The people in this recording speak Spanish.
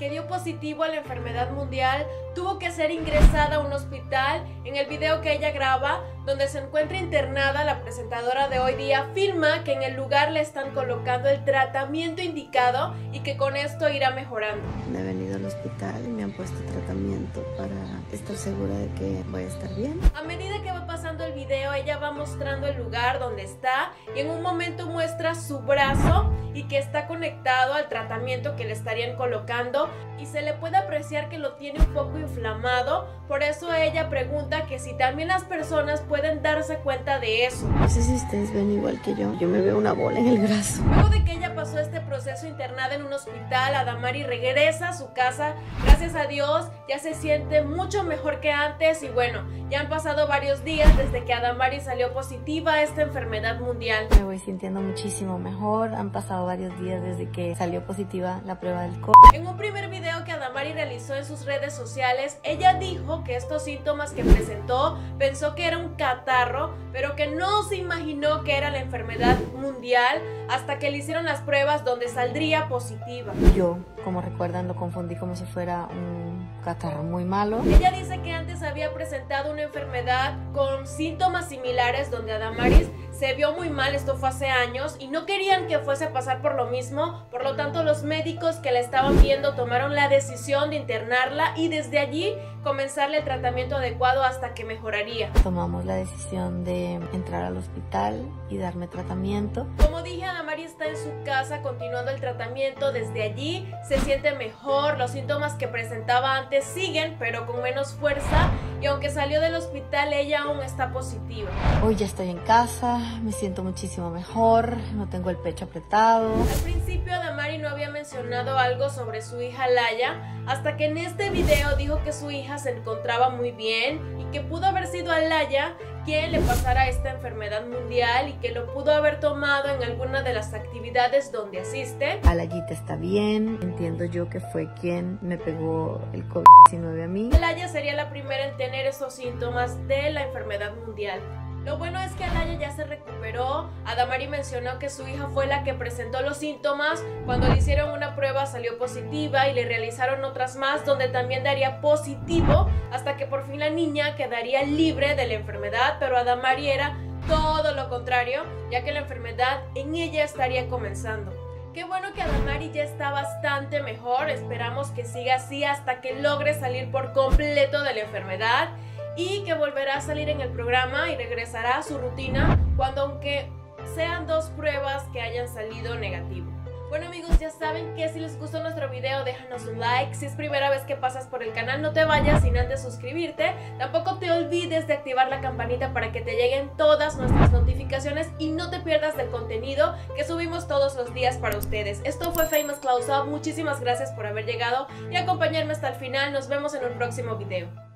que dio positivo a la enfermedad mundial, tuvo que ser ingresada a un hospital. En el video que ella graba, donde se encuentra internada, la presentadora de Hoy Día afirma que en el lugar le están colocando el tratamiento indicado y que con esto irá mejorando. Me he venido al hospital y me han puesto tratamiento para estar segura de que voy a estar bien. A medida que va pasando el video, ella va mostrando el lugar donde está y en un momento muestra su brazo y que está conectado al tratamiento que le estarían colocando y se le puede apreciar que lo tiene un poco inflamado. Por eso ella pregunta que si también las personas pueden darse cuenta de eso. No sé si ustedes ven igual que yo me veo una bola en el brazo. Luego de que ella pasó este proceso internada en un hospital, Adamari regresa a su casa. Gracias a Dios ya se siente mucho mejor que antes y bueno, ya han pasado varios días desde que Adamari salió positiva a esta enfermedad mundial. Me voy sintiendo muchísimo mejor, han pasado varios días desde que salió positiva la prueba del COVID. En un primer video que Adamari realizó en sus redes sociales, ella dijo que estos síntomas que presentó pensó que era un catarro, pero que no se imaginó que era la enfermedad mundial hasta que le hicieron las pruebas donde saldría positiva. Yo, como recuerdan, lo confundí como si fuera un catarro muy malo. Ella dice que antes había presentado una enfermedad con síntomas similares donde Adamari se vio muy mal, esto fue hace años, y no querían que fuese a pasar por lo mismo, por lo tanto los médicos que la estaban viendo tomaron la decisión de internarla y desde allí comenzarle el tratamiento adecuado hasta que mejoraría. Tomamos la decisión de entrar al hospital y darme tratamiento. Como dije, Adamari está en su casa continuando el tratamiento, desde allí se siente mejor, los síntomas que presentaba antes siguen, pero con menos fuerza, y aunque salió del hospital ella aún está positiva. Hoy ya estoy en casa, me siento muchísimo mejor, no tengo el pecho apretado. Al principio Adamari no había mencionado algo sobre su hija Laya, hasta que en este video dijo que su hija se encontraba muy bien y que pudo haber sido a Laya quien le pasara esta enfermedad mundial y que lo pudo haber tomado en alguna de las actividades donde asiste. A Layita está bien, entiendo yo que fue quien me pegó el COVID-19 a mí. Laya sería la primera en tener esos síntomas de la enfermedad mundial. Lo bueno es que Laya ya se recuperó. Adamari mencionó que su hija fue la que presentó los síntomas. Cuando le hicieron una prueba salió positiva y le realizaron otras más donde también daría positivo, hasta que por fin la niña quedaría libre de la enfermedad, pero Adamari era todo lo contrario, ya que la enfermedad en ella estaría comenzando. Qué bueno que Adamari ya está bastante mejor, esperamos que siga así hasta que logre salir por completo de la enfermedad y que volverá a salir en el programa y regresará a su rutina cuando aunque sean dos pruebas que hayan salido negativo. Bueno amigos, ya saben que si les gustó nuestro video déjanos un like, si es primera vez que pasas por el canal no te vayas sin antes suscribirte, tampoco te olvides de activar la campanita para que te lleguen todas nuestras notificaciones y no te pierdas del contenido que subimos todos los días para ustedes. Esto fue Famous Close Up, muchísimas gracias por haber llegado y acompañarme hasta el final, nos vemos en un próximo video.